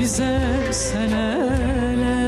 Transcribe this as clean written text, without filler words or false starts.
bize seneler.